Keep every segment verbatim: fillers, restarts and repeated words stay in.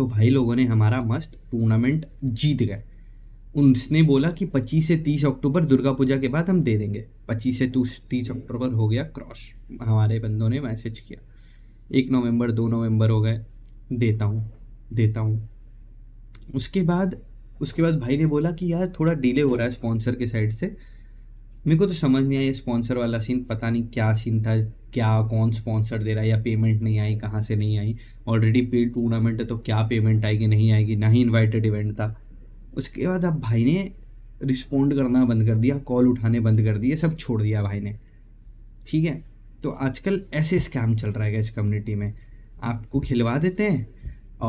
तो भाई लोगों ने हमारा मस्त टूर्नामेंट जीत गए। उसने बोला कि पच्चीस से तीस अक्टूबर दुर्गा पूजा के बाद हम दे देंगे। पच्चीस से तीस अक्टूबर हो गया क्रॉस, हमारे बंदों ने मैसेज किया। एक नवंबर दो नवंबर हो गए, देता हूँ देता हूँ। उसके बाद उसके बाद भाई ने बोला कि यार थोड़ा डिले हो रहा है स्पॉन्सर के साइड से। मेरे को तो समझ नहीं आया स्पॉन्सर वाला सीन, पता नहीं क्या सीन था, क्या कौन स्पॉन्सर दे रहा है, या पेमेंट नहीं आई, कहाँ से नहीं आई। ऑलरेडी पेड टूर्नामेंट है तो क्या पेमेंट आएगी नहीं आएगी, ना ही इन्वाइटेड इवेंट था। उसके बाद अब भाई ने रिस्पॉन्ड करना बंद कर दिया, कॉल उठाने बंद कर दिए, सब छोड़ दिया भाई ने। ठीक है, तो आजकल ऐसे स्कैम चल रहा है इस कम्युनिटी में। आपको खिलवा देते हैं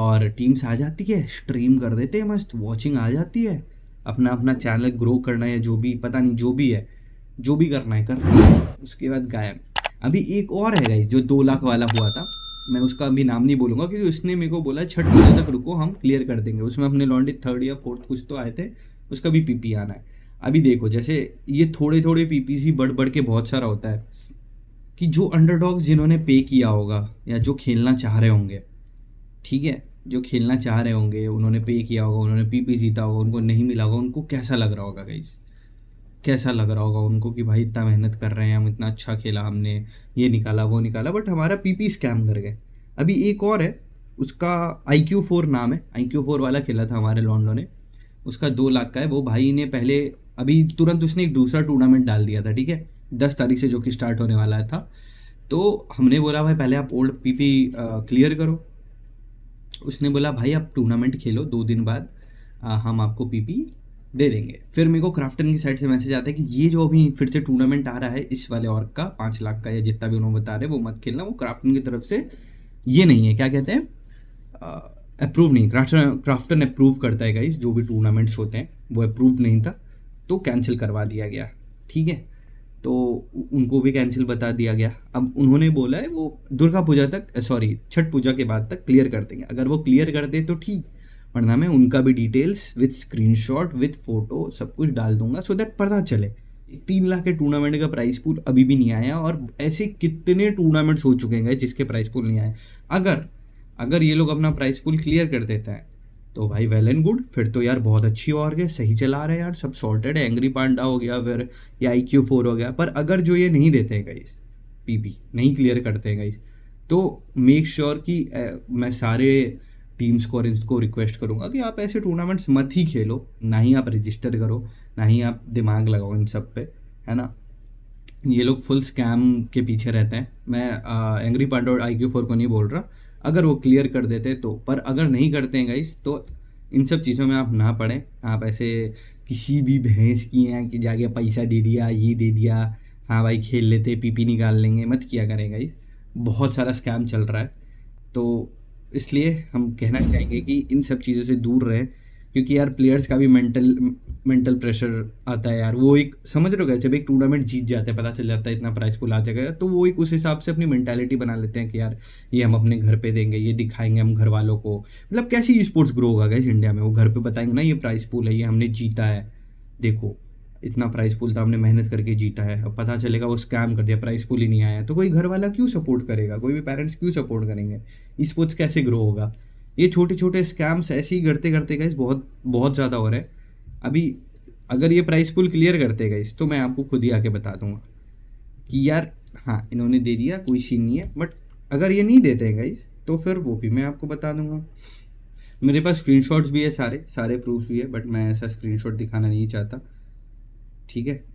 और टीम्स आ जाती है, स्ट्रीम कर देते हैं, मस्त वॉचिंग आ जाती है। अपना अपना चैनल ग्रो करना है, जो भी पता नहीं जो भी है, जो भी करना है कर। उसके बाद गायब। अभी एक और है गाइस जो दो लाख वाला हुआ था, मैं उसका अभी नाम नहीं बोलूँगा क्योंकि उसने मेरे को बोला छठ पूजा तक रुको हम क्लियर कर देंगे। उसमें अपने लॉन्डे थर्ड या फोर्थ कुछ तो आए थे, उसका भी पीपी आना है। अभी देखो जैसे ये थोड़े थोड़े पीपीस ही बढ़ बढ़ के बहुत सारा होता है कि जो अंडरडॉग्स जिन्होंने पे किया होगा या जो खेलना चाह रहे होंगे, ठीक है, जो खेलना चाह रहे होंगे, उन्होंने पे किया होगा, उन्होंने पीपी जीता होगा, उनको नहीं मिला होगा, उनको कैसा लग रहा होगा गाइस, कैसा लग रहा होगा उनको कि भाई इतना मेहनत कर रहे हैं हम, इतना अच्छा खेला हमने, ये निकाला वो निकाला, बट हमारा पीपी स्कैम कर गए। अभी एक और है, उसका iQOO फोर नाम है, iQOO फोर वाला खेला था हमारे लॉन्डो ने, उसका दो लाख का है। वो भाई ने पहले अभी तुरंत उसने एक दूसरा टूर्नामेंट डाल दिया था, ठीक है, दस तारीख से जो कि स्टार्ट होने वाला था। तो हमने बोला भाई पहले आप ओल्ड पीपी क्लियर करो। उसने बोला भाई आप टूर्नामेंट खेलो, दो दिन बाद आ, हम आपको पीपी दे देंगे। फिर मेरे को क्राफ्टन की साइड से मैसेज आता है कि ये जो अभी फिर से टूर्नामेंट आ रहा है इस वाले ऑर्ग का पाँच लाख का या जितना भी उन्होंने बता रहे वो मत खेलना, वो क्राफ्टन की तरफ से ये नहीं है, क्या कहते हैं, अप्रूव नहीं, क्राफ्टन क्राफ्टन अप्रूव करता है गाइस जो भी टूर्नामेंट्स होते हैं, वो अप्रूव नहीं था तो कैंसिल करवा दिया गया। ठीक है, तो उनको भी कैंसिल बता दिया गया। अब उन्होंने बोला है वो दुर्गा पूजा तक सॉरी छठ पूजा के बाद तक क्लियर कर देंगे। अगर वो क्लियर कर दे तो ठीक, वरना मैं उनका भी details with screenshot with photo सब कुछ डाल दूंगा सो दैट पता चले। तीन लाख के टूर्नामेंट का प्राइस पूल अभी भी नहीं आया और ऐसे कितने टूर्नामेंट्स हो चुके हैं जिसके प्राइस पूल नहीं आए। अगर अगर ये लोग अपना प्राइस पूल क्लियर कर देते हैं तो भाई वेल एंड गुड, फिर तो यार बहुत अच्छी ऑर्ग है, सही चला रहे हैं यार, सब सॉर्टेड है। एंग्री पांडा हो गया फिर या iQOO फोर हो गया। पर अगर जो ये नहीं देते हैं गाइस, पीपी नहीं क्लियर करते हैं गाइस, तो मेक श्योर sure कि ए, मैं सारे टीम्स को और इसको रिक्वेस्ट करूँगा कि आप ऐसे टूर्नामेंट्स मत ही खेलो, ना ही आप रजिस्टर करो, ना ही आप दिमाग लगाओ इन सब पे, है ना। ये लोग फुल स्कैम के पीछे रहते हैं। मैं एंग्री पांडा और iQOO फोर को नहीं बोल रहा, अगर वो क्लियर कर देते तो, पर अगर नहीं करते हैं गाइस तो इन सब चीज़ों में आप ना पड़ें। आप ऐसे किसी भी भैंस की हैं कि जाके पैसा दे दिया, ये दे दिया, हाँ भाई खेल लेते पीपी निकाल लेंगे, मत किया करें गाइस। बहुत सारा स्कैम चल रहा है, तो इसलिए हम कहना चाहेंगे कि इन सब चीज़ों से दूर रहें, क्योंकि यार प्लेयर्स का भी मेंटल मेंटल प्रेशर आता है यार। वो एक समझ रहे हो, जब एक टूर्नामेंट जीत जाते हैं, पता चल जाता है इतना प्राइस पूल आ जाएगा, तो वो एक उस हिसाब से अपनी मेंटालिटी बना लेते हैं कि यार ये हम अपने घर पे देंगे, ये दिखाएंगे हम घर वालों को। मतलब कैसे ई स्पोर्ट्स ग्रो होगा इस इंडिया में, वो घर पर बताएंगे ना ये प्राइस पूल है, ये हमने जीता है, देखो इतना प्राइस पूल था, हमने मेहनत करके जीता है। अब पता चलेगा वो स्कैम कर दिया, प्राइस पूल ही नहीं आया, तो कोई घर वाला क्यों सपोर्ट करेगा, कोई भी पेरेंट्स क्यों सपोर्ट करेंगे, ई स्पोर्ट्स कैसे ग्रो होगा। ये छोटे छोटे स्कैम्स ऐसे ही करते करते गाइस बहुत बहुत ज़्यादा हो रहे हैं। अभी अगर ये प्राइस पूल क्लियर करते गाइस तो मैं आपको खुद ही आके बता दूंगा कि यार हाँ इन्होंने दे दिया, कोई सीन नहीं है। बट अगर ये नहीं देते हैं गाइस तो फिर वो भी मैं आपको बता दूंगा। मेरे पास स्क्रीनशॉट्स भी है, सारे सारे प्रूफ्स भी है, बट मैं ऐसा स्क्रीनशॉट दिखाना नहीं चाहता, ठीक है।